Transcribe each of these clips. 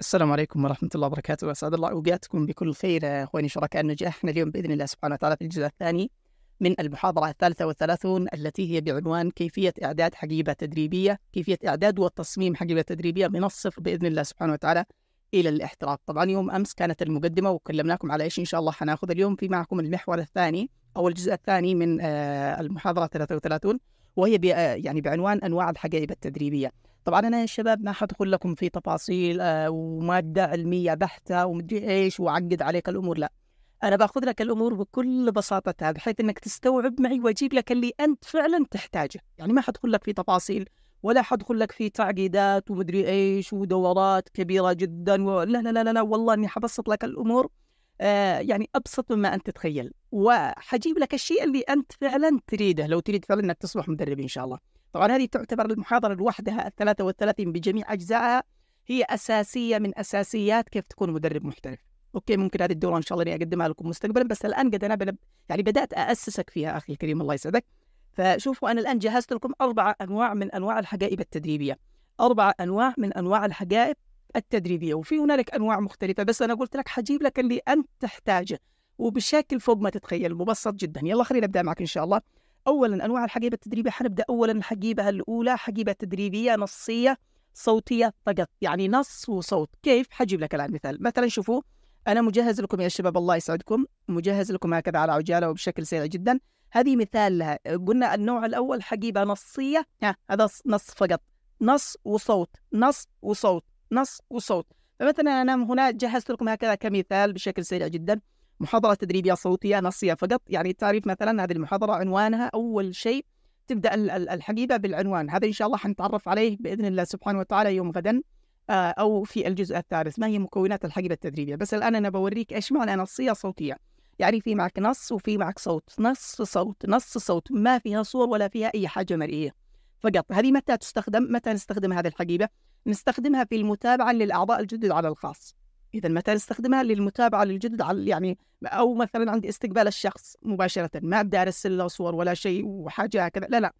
السلام عليكم ورحمة الله وبركاته، وأسعد الله أوقاتكم بكل خير أخواني شركاء النجاح. احنا اليوم بإذن الله سبحانه وتعالى في الجزء الثاني من المحاضرة 33 التي هي بعنوان كيفية إعداد حقيبة تدريبية، كيفية إعداد والتصميم حقيبة تدريبية من الصفر بإذن الله سبحانه وتعالى إلى الاحتراف. طبعا يوم أمس كانت المقدمة وكلمناكم على إيش إن شاء الله هناخذ اليوم في معكم المحور الثاني أو الجزء الثاني من المحاضرة 33، وهي يعني بعنوان أنواع الحقائب التدريبية. طبعا أنا يا شباب ما حدخل لكم في تفاصيل ومادة علمية بحتة ومدري إيش وعقد عليك الأمور، لا، أنا باخذ لك الأمور بكل بساطتها بحيث أنك تستوعب معي وأجيب لك اللي أنت فعلا تحتاجه. يعني ما حدخل لك في تفاصيل ولا حدخل لك في تعقيدات ومدري إيش ودورات كبيرة جدا لا لا لا لا، والله إني حبسط لك الأمور يعني أبسط مما أنت تتخيل، وحجيب لك الشيء اللي أنت فعلا تريده لو تريد فعلا أنك تصبح مدرب إن شاء الله. طبعا هذه تعتبر المحاضرة لوحدها 33 بجميع أجزائها هي أساسية من أساسيات كيف تكون مدرب محترف. أوكي، ممكن هذه الدورة إن شاء الله أني أقدمها لكم مستقبلا، بس الآن قد أنا يعني بدأت أأسسك فيها أخي الكريم الله يسعدك. فشوفوا أنا الآن جهزت لكم 4 أنواع من أنواع الحقائب التدريبية، 4 أنواع من أنواع الحقائب التدريبية، وفي هنالك أنواع مختلفة، بس أنا قلت لك حجيب لك اللي أنت تحتاجه وبشكل فوق ما تتخيل مبسط جدا. يلا خلينا نبدأ معك إن شاء الله. أولا أنواع الحقيبة التدريبية، حنبدأ أولا الحقيبة الأولى، حقيبة تدريبية نصية صوتية فقط، يعني نص وصوت. كيف؟ حجيب لك الآن مثال. مثلا شوفوا أنا مجهز لكم يا شباب الله يسعدكم، مجهز لكم هكذا على عجالة وبشكل سريع جدا، هذه مثال لها. قلنا النوع الأول حقيبة نصية، هذا نص فقط، نص وصوت، نص وصوت، نص وصوت. فمثلا أنا هنا جهزت لكم هكذا كمثال بشكل سريع جدا، محاضرة تدريبية صوتية نصية فقط. يعني التعريف مثلا هذه المحاضرة عنوانها أول شيء تبدأ الحقيبة بالعنوان، هذا إن شاء الله حنتعرف عليه بإذن الله سبحانه وتعالى يوم غدا أو في الجزء الثالث، ما هي مكونات الحقيبة التدريبية. بس الآن أنا بوريك إيش معنى نصية صوتية، يعني في معك نص وفي معك صوت، نص صوت، نص صوت، ما فيها صور ولا فيها أي حاجة مرئية فقط. هذه متى تستخدم؟ متى نستخدم هذه الحقيبة؟ نستخدمها في المتابعة للأعضاء الجدد على الخاص. إذا متى نستخدمها؟ للمتابعة للجدد على يعني، أو مثلا عندي استقبال الشخص مباشرة، ما أبدأ أرسل له صور ولا شيء وحاجة هكذا، لا لا،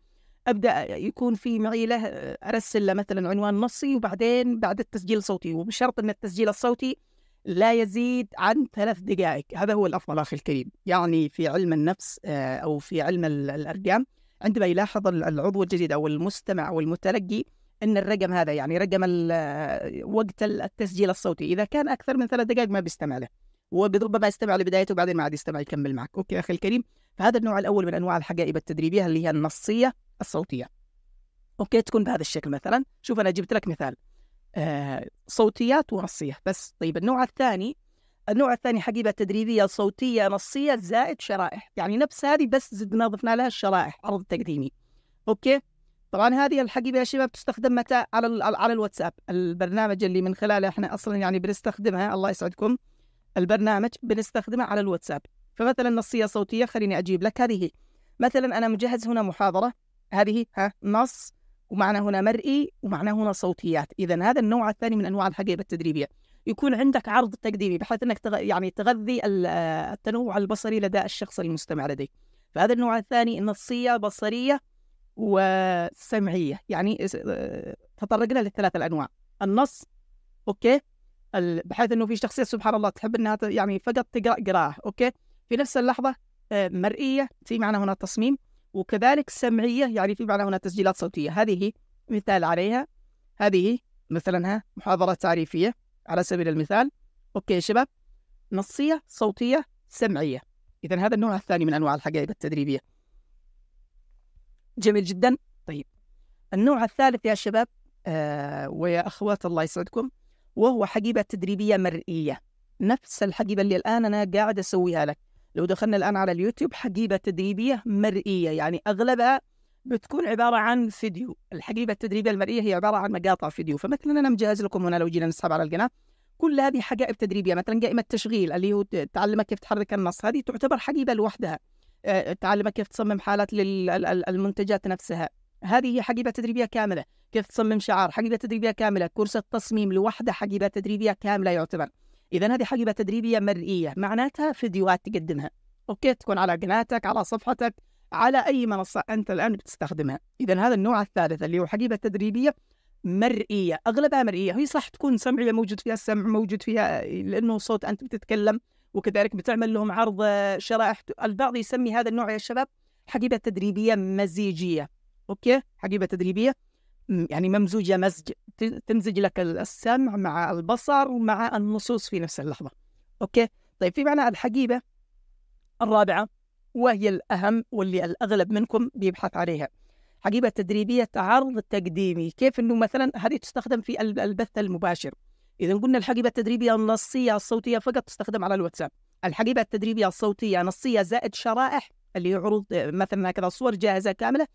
أبدأ يكون في معي له أرسل له مثلا عنوان نصي وبعدين بعد التسجيل صوتي، وبشرط أن التسجيل الصوتي لا يزيد عن 3 دقائق، هذا هو الأفضل أخي الكريم. يعني في علم النفس أو في علم الأرقام عندما يلاحظ العضو الجديد أو المستمع أو المتلقي أن الرقم هذا يعني رقم وقت التسجيل الصوتي إذا كان أكثر من 3 دقائق ما بيستمع له، وربما يستمع لبدايته وبعدين ما عاد يستمع يكمل معك. أوكي أخي الكريم، فهذا النوع الأول من أنواع الحقائب التدريبية اللي هي النصية الصوتية. أوكي، تكون بهذا الشكل مثلا، شوف أنا جبت لك مثال صوتيات ونصية بس. طيب النوع الثاني، النوع الثاني حقيبة تدريبية صوتية نصية زائد شرائح، يعني نفس هذه بس زدنا ضفنا لها الشرائح، عرض تقديمي. أوكي، طبعا هذه الحقيبة يا شباب تستخدم متى؟ على الواتساب، البرنامج اللي من خلاله احنا اصلا يعني بنستخدمها الله يسعدكم، البرنامج بنستخدمها على الواتساب. فمثلا نصية صوتية خليني اجيب لك هذه، مثلا انا مجهز هنا محاضرة، هذه نص ومعنى هنا مرئي ومعنى هنا صوتيات. اذا هذا النوع الثاني من انواع الحقيبة التدريبية، يكون عندك عرض تقديمي بحيث انك يعني تغذي التنوع البصري لدى الشخص المستمع لديك. فهذا النوع الثاني نصية بصرية وسمعية، يعني تطرقنا ل3 أنواع، النص أوكي بحيث أنه في شخصية سبحان الله تحب أنها يعني فقط تقرأ قراءة، أوكي في نفس اللحظة مرئية في معنى هنا تصميم، وكذلك سمعية يعني في معنى هنا تسجيلات صوتية. هذه مثال عليها، هذه مثلا محاضرة تعريفية على سبيل المثال. أوكي يا شباب، نصية صوتية سمعية، إذا هذا النوع الثاني من أنواع الحقائب التدريبية. جميل جدا. طيب النوع الثالث يا شباب ويا أخوات الله يسعدكم، وهو حقيبة تدريبية مرئية، نفس الحقيبة اللي الآن أنا قاعد أسويها لك. لو دخلنا الآن على اليوتيوب حقيبة تدريبية مرئية، يعني أغلبها بتكون عبارة عن فيديو. الحقيبة التدريبية المرئية هي عبارة عن مقاطع فيديو. فمثلا أنا مجهز لكم هنا، لو جينا نسحب على القناة كل هذه حقائب تدريبية، مثلا قائمة تشغيل اللي هو تعلمك كيف تحرك النص، هذه تعتبر حقيبة لوحدها، تعلمك كيف تصمم حالات للمنتجات نفسها، هذه هي حقيبة تدريبية كاملة، كيف تصمم شعار حقيبة تدريبية كاملة، كورس التصميم لوحده حقيبة تدريبية كاملة يعتبر. إذا هذه حقيبة تدريبية مرئية معناتها فيديوهات تقدمها، أوكي تكون على قناتك، على صفحتك، على أي منصة أنت الآن بتستخدمها. إذا هذا النوع الثالث اللي هو حقيبة تدريبية مرئية، أغلبها مرئية. هي صح تكون سمعية، موجود فيها السمع، موجود فيها لأنه صوت أنت بتتكلم، وكذلك بتعمل لهم عرض شرائح. البعض يسمي هذا النوع يا شباب حقيبة تدريبية مزيجية. أوكي، حقيبة تدريبية يعني ممزوجة، مزج، تمزج لك السمع مع البصر ومع النصوص في نفس اللحظة. أوكي، طيب في معنى الحقيبة الرابعة وهي الأهم واللي الأغلب منكم بيبحث عليها، حقيبة تدريبية عرض تقديمي. كيف أنه مثلا هذه تستخدم في البث المباشر. إذا قلنا الحقيبة التدريبية النصية الصوتية فقط تستخدم على الواتساب. الحقيبة التدريبية الصوتية نصية زائد شرائح اللي هي عروض مثلا هكذا صور جاهزة كاملة،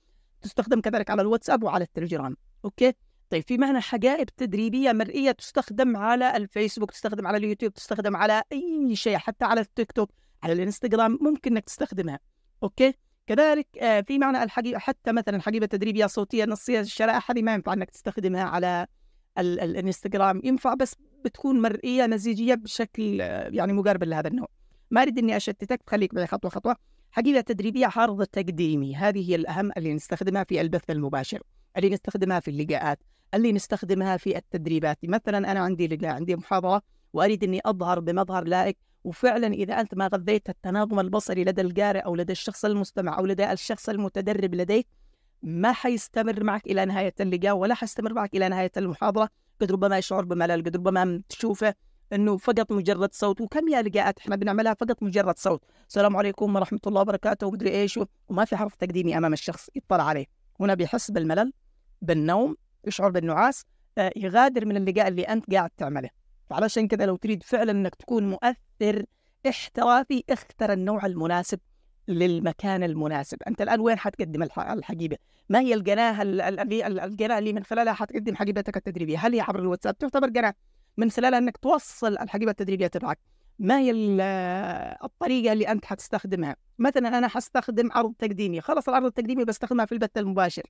تستخدم كذلك على الواتساب وعلى التليجرام. أوكي، طيب في معنى حقائب تدريبية مرئية تستخدم على الفيسبوك، تستخدم على اليوتيوب، تستخدم على أي شيء، حتى على التيك توك، على الانستغرام ممكن إنك تستخدمها. أوكي، كذلك في معنى الحقيبة، حتى مثلا حقيبة تدريبية صوتية نصية الشرائح هذه ما ينفع إنك تستخدمها على الانستغرام، ينفع بس بتكون مرئية مزيجية بشكل يعني مقارب لهذا النوع. ما أريد إني أشتتك، خليك معي خطوة خطوة. حقيبة تدريبية عرض تقديمي، هذه هي الأهم، اللي نستخدمها في البث المباشر، اللي نستخدمها في اللقاءات، اللي نستخدمها في التدريبات. مثلا أنا عندي لقاء، عندي محاضرة وأريد إني أظهر بمظهر لائق، وفعلا إذا أنت ما غذيت التناغم البصري لدى القارئ أو لدى الشخص المستمع أو لدى الشخص المتدرب لديك، ما حيستمر معك إلى نهاية اللقاء ولا حيستمر معك إلى نهاية المحاضرة. قد ربما يشعر بملل، قد ربما تشوفه إنه فقط مجرد صوت. وكم يا لقاءات إحنا بنعملها فقط مجرد صوت، السلام عليكم ورحمة الله وبركاته ومدري إيش، وما في حرف تقديمي أمام الشخص يطلع عليه. هنا بيحس بالملل، بالنوم، يشعر بالنعاس، يغادر من اللقاء اللي أنت قاعد تعمله. علشان كذا لو تريد فعلا إنك تكون مؤثر احترافي، اختر النوع المناسب للمكان المناسب. أنت الآن وين حتقدم الحقيبة؟ ما هي القناة اللي من خلالها حتقدم حقيبتك التدريبية؟ هل هي عبر الواتساب تعتبر قناة من خلالها أنك توصل الحقيبة التدريبية تبعك؟ ما هي الطريقة اللي أنت حتستخدمها؟ مثلا أنا حستخدم عرض تقديمي، خلص العرض التقديمي بستخدمها في البث المباشر.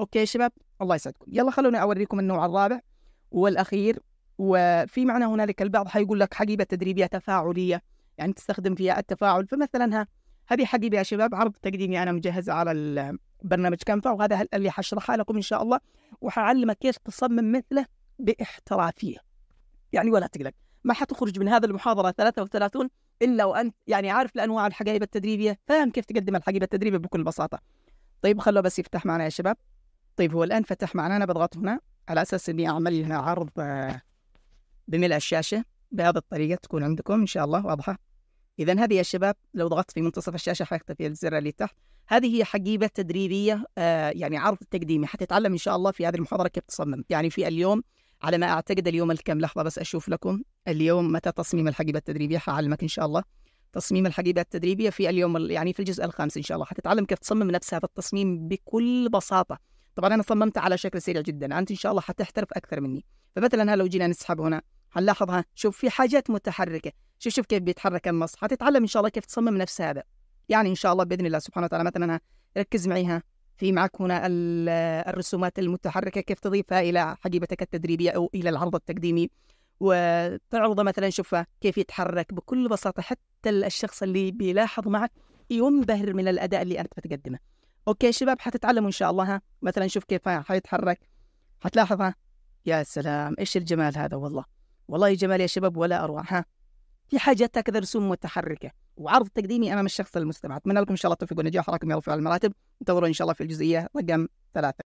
أوكي شباب، الله يسعدكم. يلا خلوني أوريكم النوع الرابع والأخير. وفي معنى هنالك البعض حيقول لك حقيبة تدريبية تفاعلية، يعني تستخدم فيها التفاعل. فمثلا هذه حقيبة يا شباب عرض تقديمي أنا مجهزة على البرنامج كانفا، وهذا اللي حشرحها لكم إن شاء الله، وحعلمك كيف تصمم مثله باحترافية. يعني ولا تقلق، ما حتخرج من هذا المحاضرة 33 إلا وأنت يعني عارف لأنواع الحقائب التدريبية، فاهم كيف تقدم الحقيبة التدريبية بكل بساطة. طيب خلوه بس يفتح معنا يا شباب. طيب هو الآن فتح معنا، أنا بضغط هنا على أساس إني أعمل لنا عرض بملء الشاشة. بهذه الطريقة تكون عندكم إن شاء الله واضحة. إذا هذه يا شباب لو ضغطت في منتصف الشاشة حيختفي الزر اللي تحت، هذه هي حقيبة تدريبية يعني عرض تقديمي. حتتعلم إن شاء الله في هذه المحاضرة كيف تصمم، يعني في اليوم على ما أعتقد اليوم الكم، لحظة بس أشوف لكم اليوم متى تصميم الحقيبة التدريبية. حعلمك إن شاء الله تصميم الحقيبة التدريبية في اليوم يعني في الجزء الخامس إن شاء الله. حتتعلم كيف تصمم نفس هذا التصميم بكل بساطة. طبعا أنا صممتها على شكل سريع جدا، أنت إن شاء الله حتحترف أكثر مني. فمثلا لو جينا نسحب هنا هنلاحظها، شوف في حاجات متحركة، شوف كيف بيتحرك النص. حتتعلم إن شاء الله كيف تصمم نفس هذا، يعني إن شاء الله بإذن الله سبحانه وتعالى. مثلا ركز معيها، في معك هنا الرسومات المتحركة كيف تضيفها إلى حقيبتك التدريبية أو إلى العرض التقديمي، وتعرضه مثلا شوفها كيف يتحرك بكل بساطة، حتى الشخص اللي بيلاحظ معك ينبهر من الأداء اللي أنت بتقدمه. أوكي شباب، حتتعلموا إن شاء الله. مثلا شوف كيف حيتحرك، حتلاحظها. يا سلام، إيش الجمال هذا، والله والله جمال يا شباب ولا أروعها. في حاجات هكذا رسوم متحركة وعرض تقديمي أمام الشخص المستمع. أتمنى لكم إن شاء الله التوفيق والنجاح، حراكم يا رفيع المراتب. انتظروا إن شاء الله في الجزئية رقم 3.